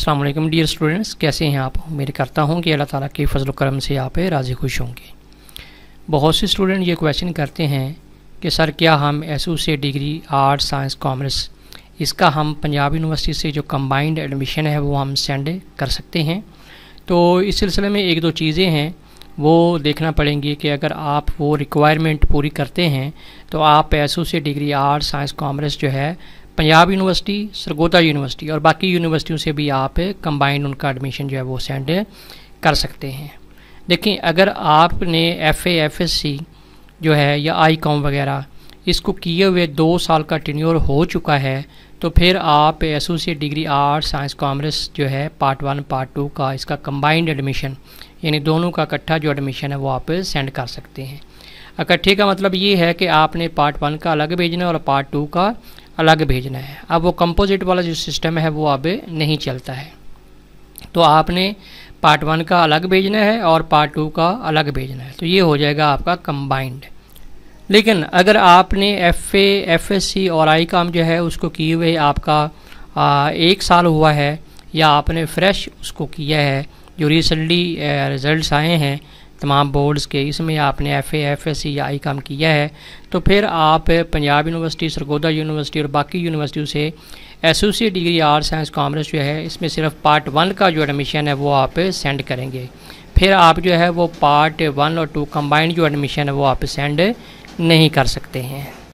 अस्सलाम वालेकुम dear students, कैसे हैं आप। उम्मीद करता हूं कि अल्लाह ताला के फजल करम से आप राज़ी खुश होंगे। बहुत से स्टूडेंट ये क्वेश्चन करते हैं कि सर क्या हम associate degree art science commerce इसका हम पंजाब यूनिवर्सिटी से जो कंबाइंड एडमिशन है वो हम सेंड कर सकते हैं। तो इस सिलसिले में एक दो चीज़ें हैं वो देखना पड़ेंगी कि अगर आप वो रिक्वायरमेंट पूरी करते हैं तो आप associate degree art science commerce जो है पंजाब यूनिवर्सिटी, सरगोदा यूनिवर्सिटी और बाकी यूनिवर्सिटियों से भी आप कंबाइंड उनका एडमिशन जो है वो सेंड कर सकते हैं। देखें, अगर आपने FA, FSc जो है या ICOM वगैरह इसको किए हुए 2 साल का टेन्योर हो चुका है तो फिर आप associate degree art science commerce जो है पार्ट 1 पार्ट 2 का इसका कंबाइंड एडमिशन यानी दोनों का इकट्ठा जो एडमिशन है वो आप सेंड कर सकते हैं। इकट्ठे का मतलब ये है कि आपने पार्ट 1 का अलग भेजना और पार्ट 2 का अलग भेजना है। अब वो कंपोजिट वाला जो सिस्टम है वो अब नहीं चलता है, तो आपने पार्ट 1 का अलग भेजना है और पार्ट 2 का अलग भेजना है, तो ये हो जाएगा आपका कंबाइंड। लेकिन अगर आपने FA, FSc और ICOM जो है उसको किए हुए आपका 1 साल हुआ है या आपने फ्रेश उसको किया है जो रिसेंटली रिज़ल्ट आए हैं तमाम बोर्ड्स के, इसमें आपने FA, FSc या ICOM किया है तो फिर आप पंजाब यूनिवर्सिटी, सरगोदा यूनिवर्सिटी और बाकी यूनिवर्सिटियों से associate degree art science commerce जो है इसमें सिर्फ पार्ट 1 का जो एडमिशन है वो आप सेंड करेंगे। फिर आप जो है वो पार्ट 1 और 2 कंबाइंड जो एडमिशन है वो आप सेंड नहीं कर सकते हैं।